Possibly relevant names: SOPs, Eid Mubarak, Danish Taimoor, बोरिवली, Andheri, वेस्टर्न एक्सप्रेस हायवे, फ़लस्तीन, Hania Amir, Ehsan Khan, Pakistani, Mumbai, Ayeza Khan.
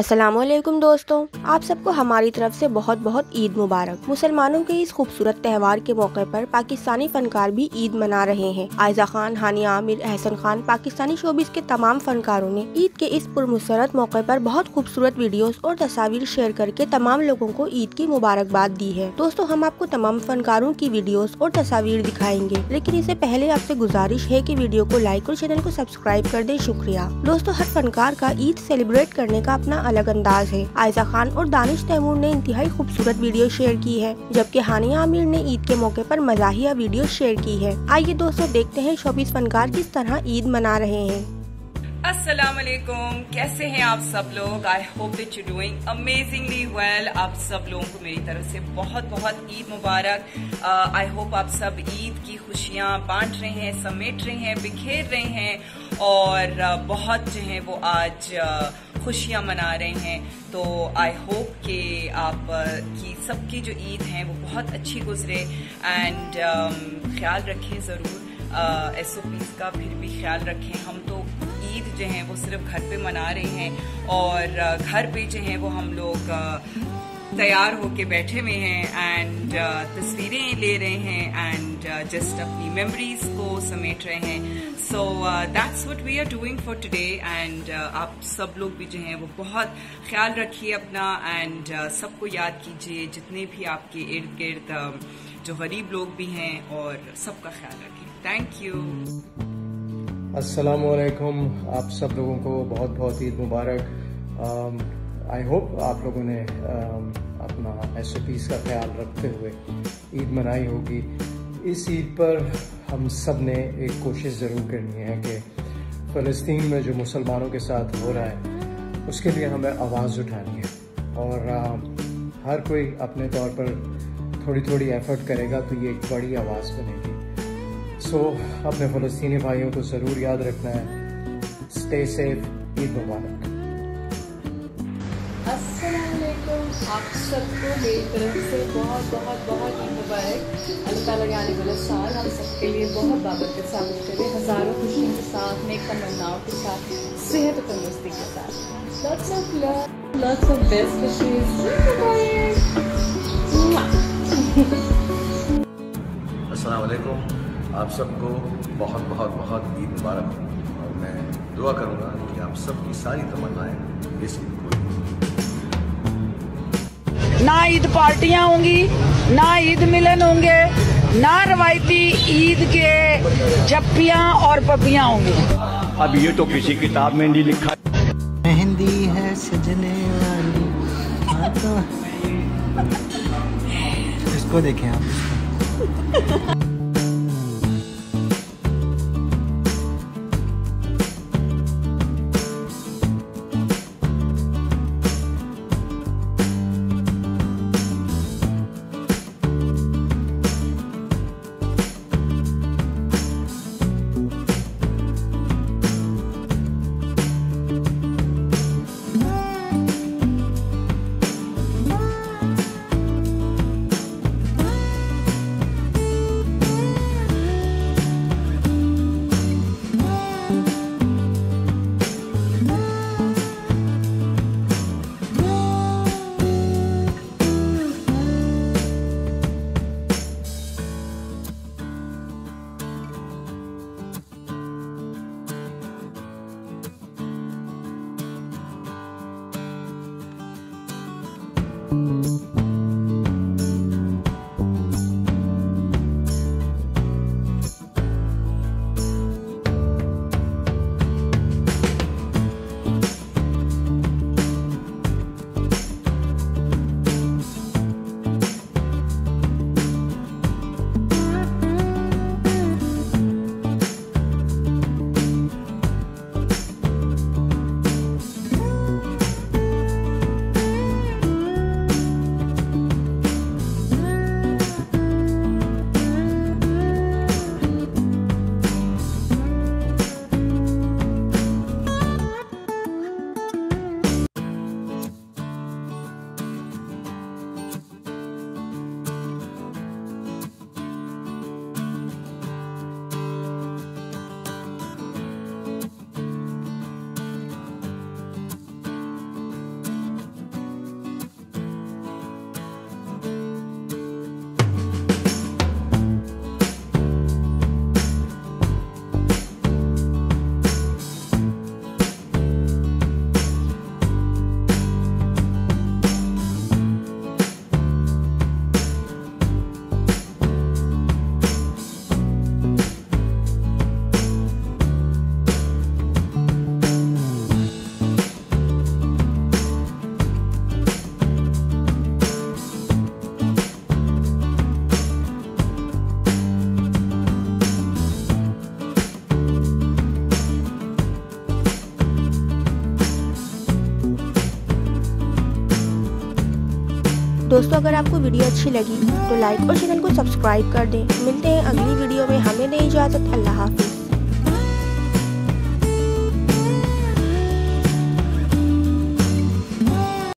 अस्सलामुअलैकुम दोस्तों, आप सबको हमारी तरफ से बहुत बहुत ईद मुबारक। मुसलमानों के इस खूबसूरत त्यौहार के मौके पर पाकिस्तानी फनकार भी ईद मना रहे हैं। आयज़ा खान, हानिया आमिर, एहसन खान, पाकिस्तानी शोबिस के तमाम फनकारों ने ईद के इस पुरमसरत मौके पर बहुत खूबसूरत वीडियोस और तस्वीर शेयर करके तमाम लोगों को ईद की मुबारकबाद दी है। दोस्तों, हम आपको तमाम फनकारों की वीडियोस और तस्वीर दिखाएंगे, लेकिन इससे पहले आपसे गुजारिश है कि वीडियो को लाइक और चैनल को सब्सक्राइब कर दें। शुक्रिया। दोस्तों, हर फनकार का ईद सेलिब्रेट करने का अपना अलग अंदाज है। आयज़ा खान और दानिश तैमूर ने इंतहाई खूबसूरत वीडियो शेयर की है, जबकि हानिया आमिर ने ईद के मौके पर मजाहिया वीडियो शेयर की है। आइए दोस्तों, देखते हैं शोबिस फनकार किस तरह ईद मना रहे हैं। अस्सलाम वालेकुम, कैसे हैं आप सब लोग? I hope that you doing amazingly well. आप सब लोगों को मेरी तरफ से बहुत बहुत ईद मुबारक। आई होप आप सब ईद की खुशियाँ बांट रहे हैं, समेट रहे हैं, बिखेर रहे हैं और बहुत जो है वो आज खुशियाँ मना रहे हैं। तो आई होप कि आप की सबकी जो ईद है वो बहुत अच्छी गुजरे। एंड ख्याल रखें ज़रूर, SOPs का फिर भी ख्याल रखें। हम तो ईद जो है वो सिर्फ घर पे मना रहे हैं और घर पे जो है वो हम लोग तैयार होके बैठे हुए हैं एंड तस्वीरें ले रहे हैं एंड जस्ट अपनी मेमोरीज को समेट रहे हैं। So that's what we are doing for today. And आप सब लोग भी जो हैं वो बहुत ख्याल रखिए अपना एंड सबको याद कीजिए, जितने भी आपके इर्द गिर्द जो गरीब लोग भी हैं, और सबका ख्याल रखिए। Thank you. अस्सलामुअलैकुम, आप सब लोगों को बहुत बहुत ईद मुबारक। आई होप आप लोगों ने अपना SOPs का ख्याल रखते हुए ईद मनाई होगी। इस ईद पर हम सब ने एक कोशिश ज़रूर करनी है कि फ़लस्तीन में जो मुसलमानों के साथ हो रहा है उसके लिए हमें आवाज़ उठानी है, और हर कोई अपने तौर पर थोड़ी थोड़ी एफ़र्ट करेगा तो ये एक बड़ी आवाज़ बनेगी। सो अपने फ़लस्तीनी भाइयों को ज़रूर याद रखना है। स्टे सेफ, ईद मुबारक। अस्सलामुअलैकुम, आप सबको मेरी तरफ से बहुत बहुत बहुत ईद मुबारक। अल्लाह ताला के आने वाला साल हम सबके लिए बहुत बाबरकत साबित करे, हज़ारों खुशियों के साथ, नेक तमन्नाओं के साथ, सेहत और तंदुरुस्ती के साथ। Lots of love, lots of best wishes. अस्सलामुअलैकुम, आप सबको बहुत बहुत बहुत ईद मुबारक। और मैं दुआ करूँगा कि आप सबकी सारी तमन्नाएँ इस ईद को, ना ईद पार्टियां होंगी, ना ईद मिलन होंगे, ना रवायती ईद के जप्पियां और पपियां होंगी। अब ये तो किसी किताब में नहीं लिखा। मेहंदी है सजने वाली, तो इसको देखें आप। दोस्तों अगर आपको वीडियो अच्छी लगी तो लाइक और चैनल को सब्सक्राइब कर दें। मिलते हैं अगली वीडियो में, हमें दें इजाज़त। अल्लाह हाफ़िज़।